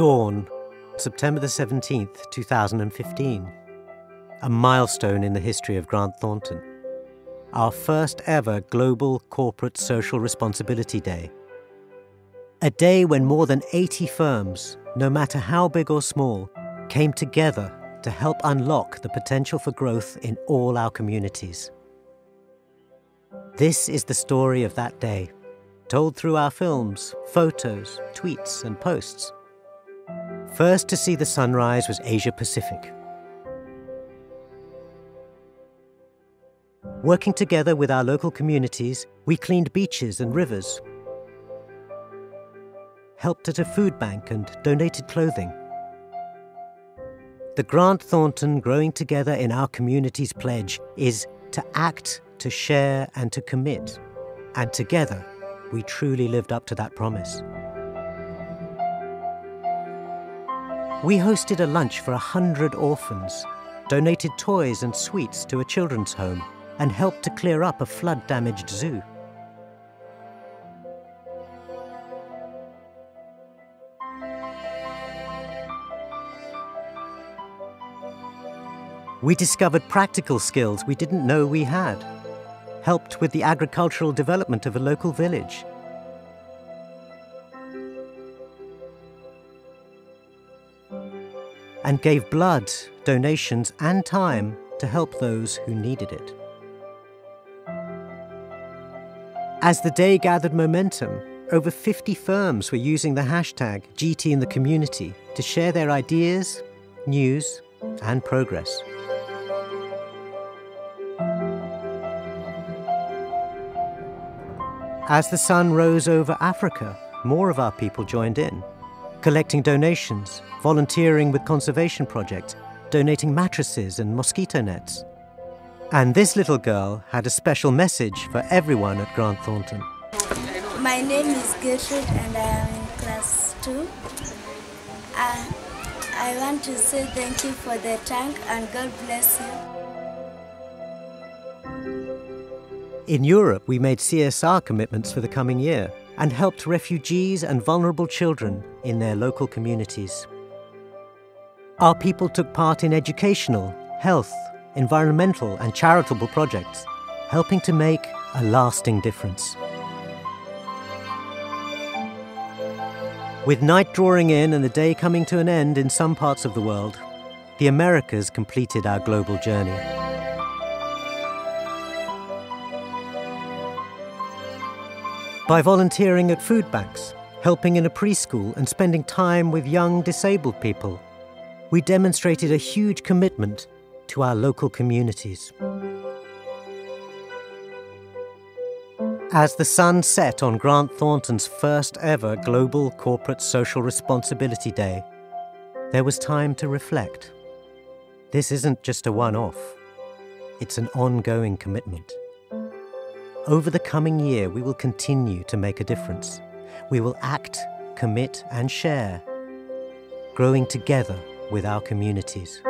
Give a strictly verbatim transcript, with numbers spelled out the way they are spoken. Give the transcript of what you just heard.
Dawn, September the seventeenth, two thousand fifteen. A milestone in the history of Grant Thornton. Our first ever Global Corporate Social Responsibility Day. A day when more than eighty firms, no matter how big or small, came together to help unlock the potential for growth in all our communities. This is the story of that day, told through our films, photos, tweets and posts. First to see the sunrise was Asia Pacific. Working together with our local communities, we cleaned beaches and rivers, helped at a food bank and donated clothing. The Grant Thornton Growing Together in Our Communities pledge is to act, to share and to commit. And together, we truly lived up to that promise. We hosted a lunch for a hundred orphans, donated toys and sweets to a children's home, and helped to clear up a flood-damaged zoo. We discovered practical skills we didn't know we had, helped with the agricultural development of a local village. And gave blood, donations and time to help those who needed it. As the day gathered momentum, over fifty firms were using the hashtag G T in the community to share their ideas, news and progress. As the sun rose over Africa, more of our people joined in, collecting donations, volunteering with conservation projects, donating mattresses and mosquito nets. And this little girl had a special message for everyone at Grant Thornton. My name is Gertrude and I am in class two. I, I want to say thank you for the tank and God bless you. In Europe, we made C S R commitments for the coming year and helped refugees and vulnerable children in their local communities. Our people took part in educational, health, environmental and charitable projects, helping to make a lasting difference. With night drawing in and the day coming to an end in some parts of the world, the Americas completed our global journey. By volunteering at food banks, helping in a preschool and spending time with young disabled people, we demonstrated a huge commitment to our local communities. As the sun set on Grant Thornton's first ever Global Corporate Social Responsibility Day, there was time to reflect. This isn't just a one-off, it's an ongoing commitment. Over the coming year, we will continue to make a difference. We will act, commit, and share, growing together with our communities.